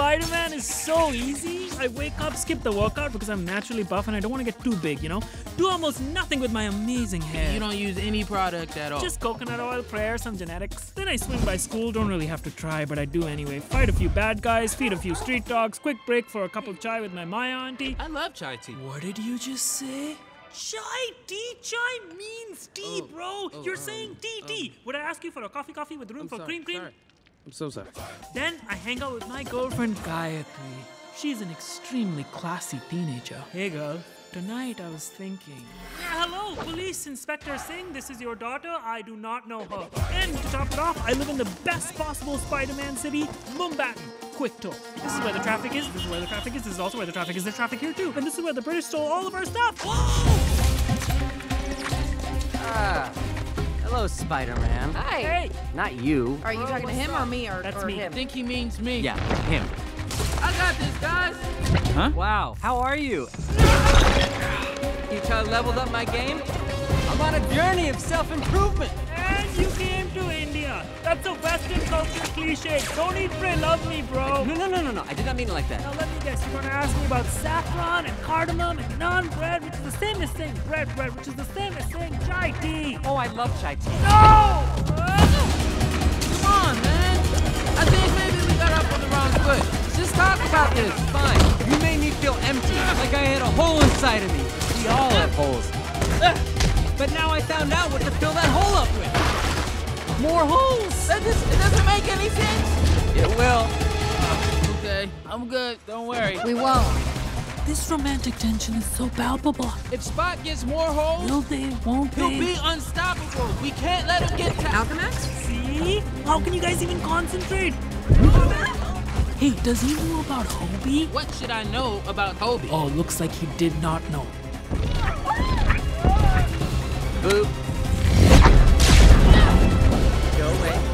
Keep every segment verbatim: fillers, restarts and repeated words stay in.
Spider-Man is so easy. I wake up, skip the workout because I'm naturally buff and I don't want to get too big, you know? Do almost nothing with my amazing hair. You don't use any product at all. Just coconut oil, prayer, some genetics. Then I swing by school, don't really have to try, but I do anyway. Fight a few bad guys, feed a few street dogs, quick break for a cup of chai with my Maya auntie. I love chai tea. What did you just say? Chai tea? Chai means tea, oh, bro. Oh, You're um, saying tea, um, tea. Would I ask you for a coffee coffee with room I'm for sorry, cream cream? Sorry. I'm so sorry. Then I hang out with my girlfriend, Gayatri. She's an extremely classy teenager. Hey, girl. Tonight I was thinking... Yeah, hello, Police Inspector Singh. This is your daughter. I do not know her. And to top it off, I live in the best possible Spider-Man city, Mumbai. Quick tour. This is where the traffic is. This is where the traffic is. This is also where the traffic is. There's traffic here, too. And this is where the British stole all of our stuff. Whoa! Ah... Hello, Spider-Man. Hi. Hey. Not you. Are you oh, talking to him up? or me or, That's or me. him? I think he means me. Yeah, him. I got this, guys. Huh? Wow. How are you? You try to level up my game? I'm on a journey of self-improvement. And you came to India. That's a Western culture cliche. Don't eat, pray, love me, bro. No, no, no, no, no. I did not mean it like that. Now, let me guess. You're going to ask me about saffron and cardamom and naan bread, which is the same as saying bread bread, which is the same as saying chai tea. Oh, I love chai tea. No! Come on, man. I think maybe we got off on the wrong foot. Just talk about this. Fine. You made me feel empty, like I had a hole inside of me. We all have holes. But now I found out what to fill that hole up with. More holes! That just, it doesn't make any sense! It will. Uh, okay, I'm good. Don't worry. We won't. This romantic tension is so palpable. If Spot gets more holes... Will they? Won't they? He'll be unstoppable. We can't let him get... Alchemist? See? How can you guys even concentrate? Hey, does he know about Hobie? What should I know about Hobie? Oh, looks like he did not know. Boop.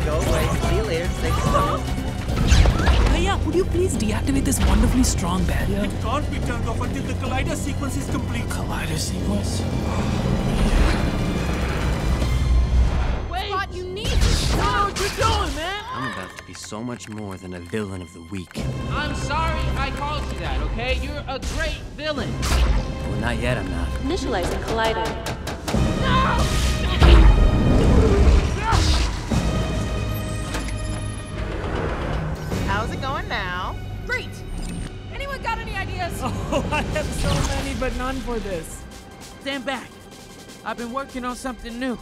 Go away. See you later. Thanks for coming. Hiya, would you please deactivate this wonderfully strong barrier? It can't be turned off until the collider sequence is complete. Collider sequence? Wait! Spot, you need to stop! What are you doing, man? I'm about to be so much more than a villain of the week. I'm sorry I called you that, okay? You're a great villain. Well, not yet, I'm not. Initializing collider. No! How's it going now? Great! Anyone got any ideas? Oh, I have so many, but none for this. Stand back. I've been working on something new.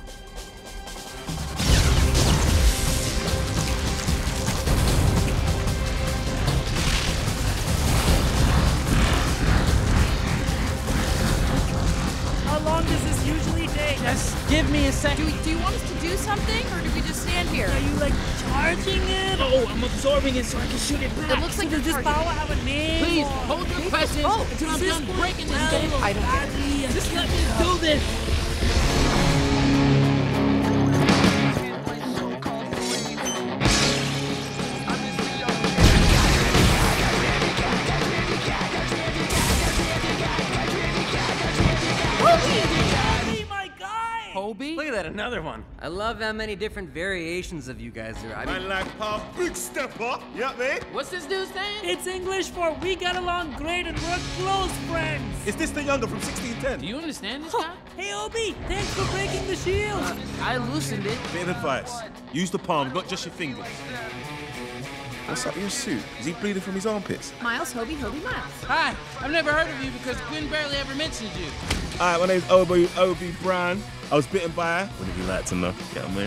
How long does this usually take? Just give me a second. Do, do you want us to do something, or do we just stand here? Are you like... charging it? Oh, I'm absorbing it so I can shoot it back. It looks like does this power have a name? Please, hold your questions oh, until I'm done breaking this game. I don't get it. Just let me do this. Look at that, another one. I love how many different variations of you guys there. I mean, I like pop, big step up. Yeah, man. What's this dude's name? It's English for we get along great and we're close friends. Is this the younger from sixteen ten? Do you understand this guy? Hey, Hobie, thanks for breaking the shield. Uh, I loosened it. Bit of advice. Use the palm, not just your fingers. What's up with your suit? Is he bleeding from his armpits? Miles, Hobie, Hobie, Miles. Hi, I've never heard of you because Gwen barely ever mentioned you. All right, my name's Hobie, Hobie, Brian. I was bitten by her. Wouldn't be like to know. Yeah, man.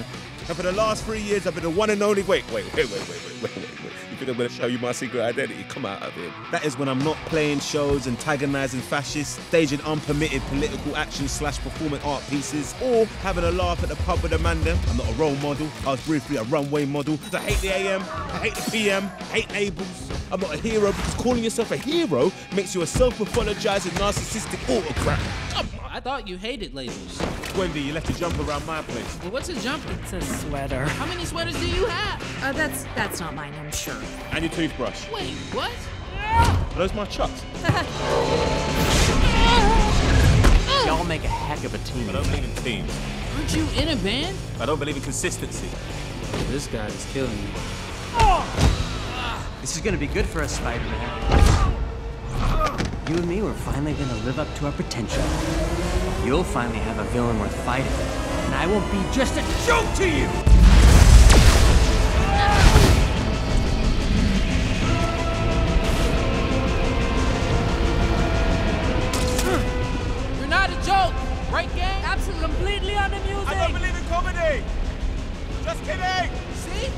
And for the last three years, I've been the one and only. Wait, wait, wait, wait, wait, wait, wait, wait, wait. You think I'm gonna show you my secret identity? Come out of it. That is when I'm not playing shows, antagonizing fascists, staging unpermitted political action slash performing art pieces, or having a laugh at the pub with Amanda. I'm not a role model. I was briefly a runway model. I hate the A M. I hate the P M. I hate labels. I'm not a hero because calling yourself a hero makes you a self-pathologizing narcissistic autocrat. I thought you hated labels. Wendy, you left a jumper around my place. Well, what's a jumper? It's a sweater. How many sweaters do you have? Uh, that's that's not mine, I'm sure. And your toothbrush. Wait, what? Are those my chucks? Y'all make a heck of a team. I don't believe in teams. Aren't you in a band? I don't believe in consistency. This guy is killing me. Oh! This is gonna be good for us, Spider-Man. You and me, we're finally gonna live up to our potential. You'll finally have a villain worth fighting, and I won't be just a joke to you! You're not a joke, right, gang? Absolutely, completely unamusing! I don't believe in comedy! Just kidding! See?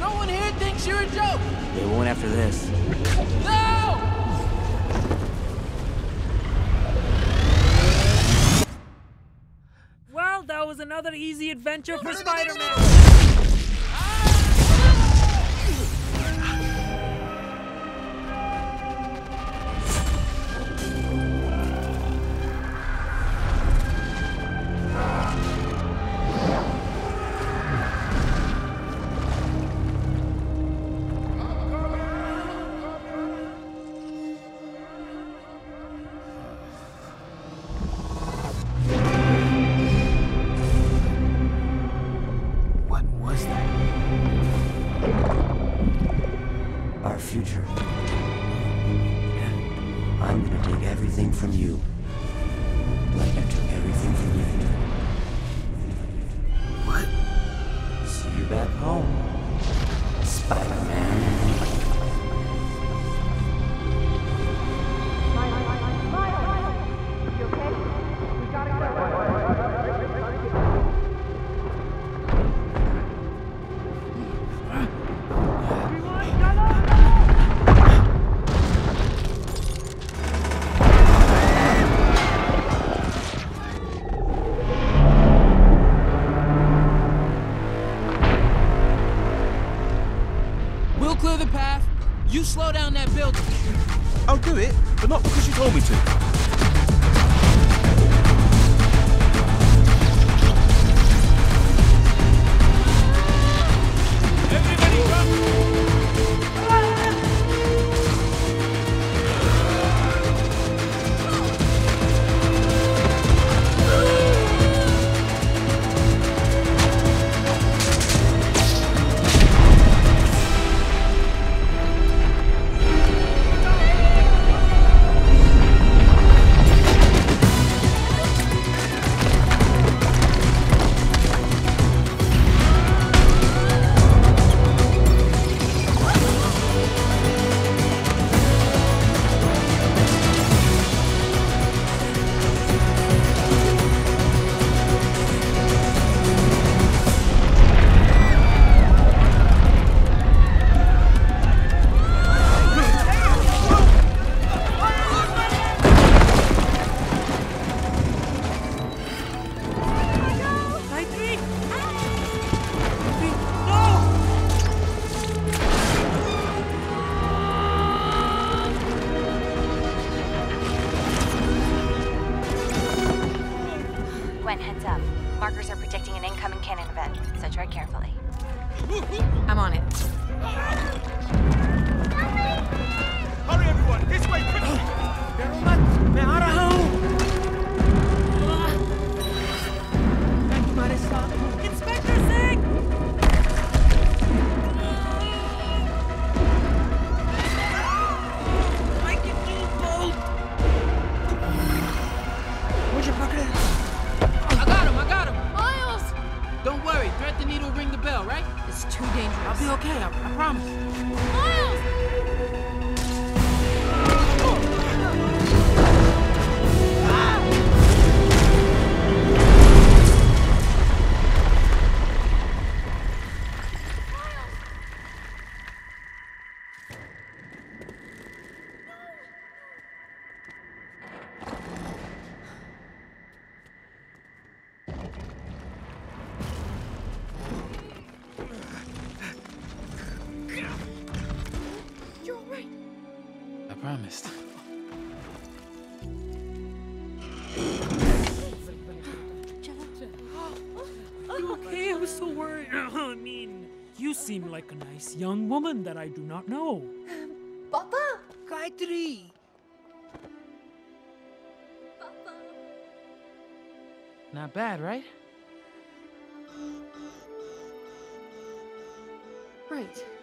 No one here thinks you're a joke! They won't after this. No! That was another easy adventure for Spider-Man. Slow down that building. I'll do it, but not because you told me to. Everybody seem like a nice young woman that I do not know. Papa! Kaitri! Papa! Not bad, right? Right.